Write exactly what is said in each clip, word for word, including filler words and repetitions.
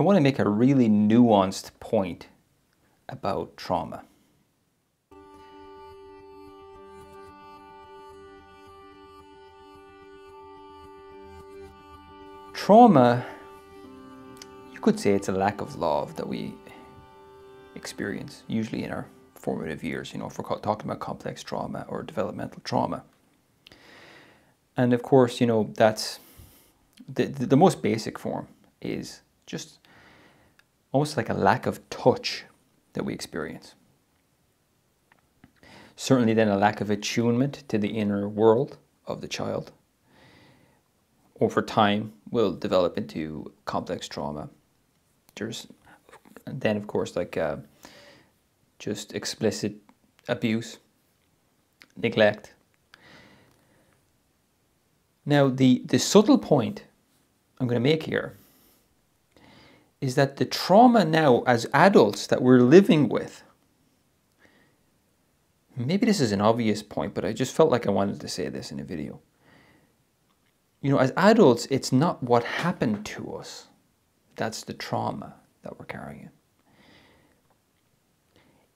I want to make a really nuanced point about trauma. Trauma, you could say it's a lack of love that we experience, usually in our formative years, you know, if we're talking about complex trauma or developmental trauma. And of course, you know, that's the, the, the most basic form is just almost like a lack of touch that we experience. Certainly then a lack of attunement to the inner world of the child over time will develop into complex trauma. There's and then of course like uh, just explicit abuse, neglect. Now the, the subtle point I'm going to make here is that the trauma now as adults that we're living with, maybe this is an obvious point, but I just felt like I wanted to say this in a video. You know, as adults, it's not what happened to us. That's the trauma that we're carrying.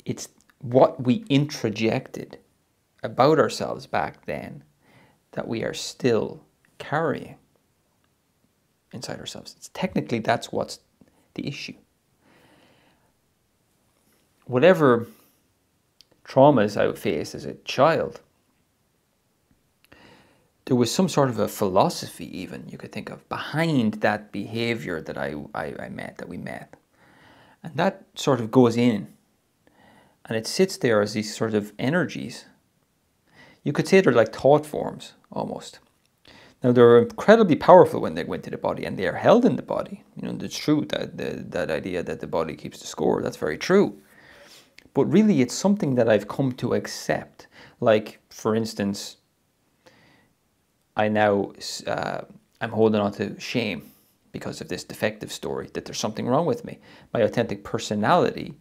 It's what we introjected about ourselves back then that we are still carrying inside ourselves. It's technically, that's what's the issue. Whatever traumas I faced as a child, there was some sort of a philosophy even you could think of behind that behavior that I, I, I met, that we met. And that sort of goes in and it sits there as these sort of energies. You could say they're like thought forms almost. Now they're incredibly powerful when they go into the body and they are held in the body. You know, it's true that the, that idea that the body keeps the score, that's very true. But really it's something that I've come to accept. Like for instance, I now, uh, I'm holding on to shame because of this defective story that there's something wrong with me. My authentic personality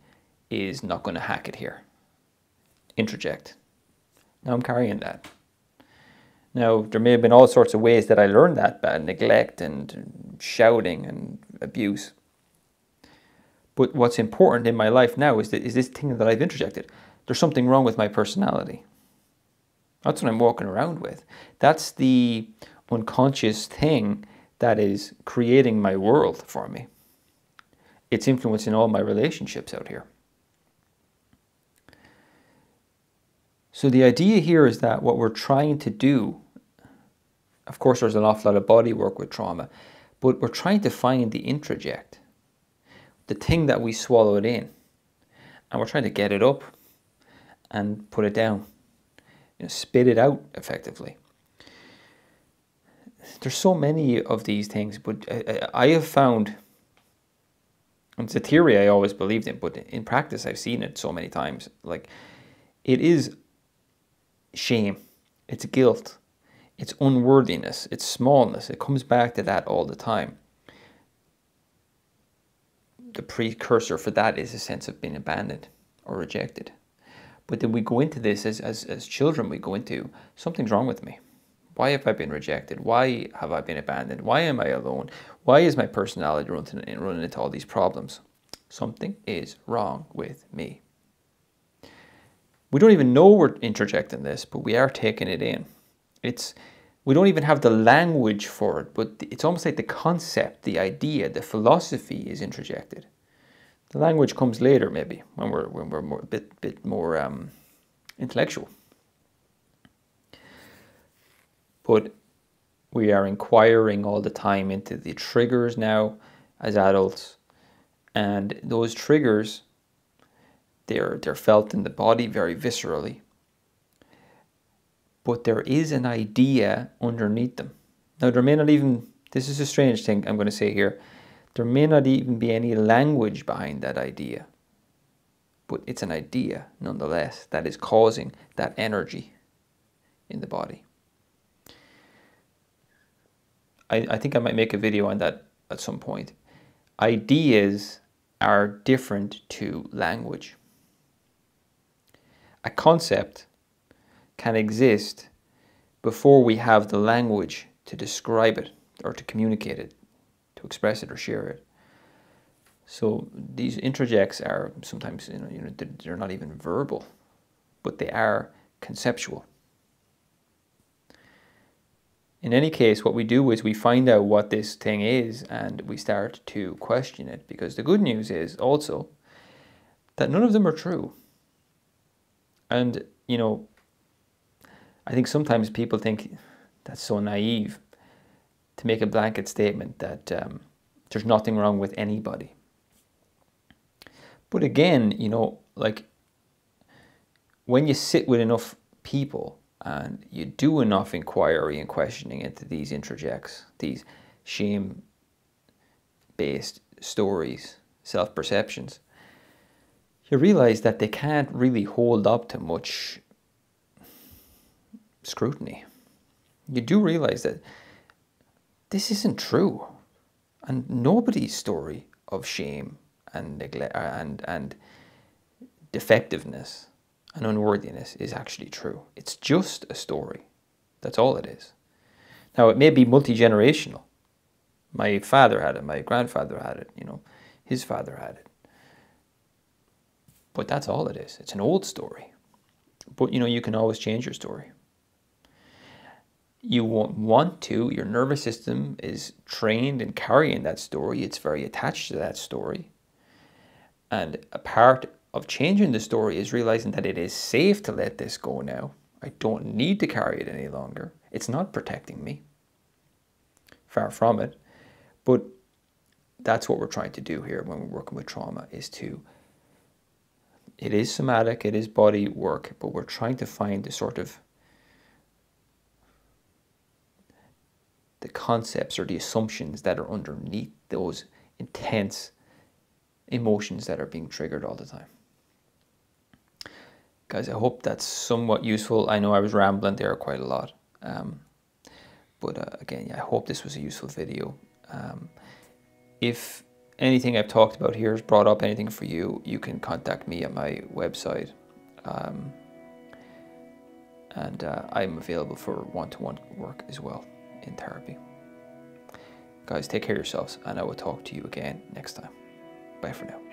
is not going to hack it here. Interject. Now I'm carrying that. Now, there may have been all sorts of ways that I learned that by neglect and shouting and abuse. But what's important in my life now is, that, is this thing that I've interjected. There's something wrong with my personality. That's what I'm walking around with. That's the unconscious thing that is creating my world for me. It's influencing all my relationships out here. So the idea here is that what we're trying to do, of course there's an awful lot of body work with trauma, but we're trying to find the introject, the thing that we swallowed in, and we're trying to get it up and put it down. You know, spit it out effectively. There's so many of these things, but I, I have found, and it's a theory I always believed in, but in practice I've seen it so many times, like it is shame, it's guilt, it's unworthiness, it's smallness, it comes back to that all the time. The precursor for that is a sense of being abandoned or rejected. But then we go into this as, as, as children, we go into something's wrong with me. Why have I been rejected? Why have I been abandoned? Why am I alone? Why is my personality running, running into all these problems? Something is wrong with me. We don't even know we're interjecting this, but we are taking it in. It's, we don't even have the language for it, but it's almost like the concept, the idea, the philosophy is interjected. The language comes later, maybe, when we're, when we're more, a bit, bit more um, intellectual. But we are inquiring all the time into the triggers now as adults. And those triggers, they're, they're felt in the body very viscerally. But there is an idea underneath them. Now, there may not even, this is a strange thing I'm going to say here, there may not even be any language behind that idea, but it's an idea nonetheless that is causing that energy in the body. I, I think I might make a video on that at some point. Ideas are different to language. A concept can exist before we have the language to describe it or to communicate it, to express it or share it. So these interjects are sometimes, you know, you know, they're not even verbal, but they are conceptual. In any case, what we do is we find out what this thing is and we start to question it, because the good news is also that none of them are true. And, you know, I think sometimes people think that's so naive to make a blanket statement that um, there's nothing wrong with anybody. But again, you know, like when you sit with enough people and you do enough inquiry and questioning into these interjects, these shame-based stories, self-perceptions, you realize that they can't really hold up to much scrutiny. You do realize that this isn't true, and nobody's story of shame and neglect and, and defectiveness and unworthiness is actually true. It's just a story. That's all it is. Now, it may be multi-generational. My father had it, my grandfather had it, you know, his father had it. But that's all it is. It's an old story. But, you know, you can always change your story. You won't want to. Your nervous system is trained in carrying that story. It's very attached to that story. And a part of changing the story is realizing that it is safe to let this go now. I don't need to carry it any longer. It's not protecting me. Far from it. But that's what we're trying to do here when we're working with trauma, is to, it is somatic, it is body work, but we're trying to find the sort of the concepts or the assumptions that are underneath those intense emotions that are being triggered all the time. Guys, I hope that's somewhat useful. I know I was rambling there quite a lot. Um, but uh, again, yeah, I hope this was a useful video. Um, if anything I've talked about here has brought up anything for you, you can contact me at my website. Um, and uh, I'm available for one-to-one work as well in therapy. Guys, take care of yourselves, and I will talk to you again next time. Bye for now.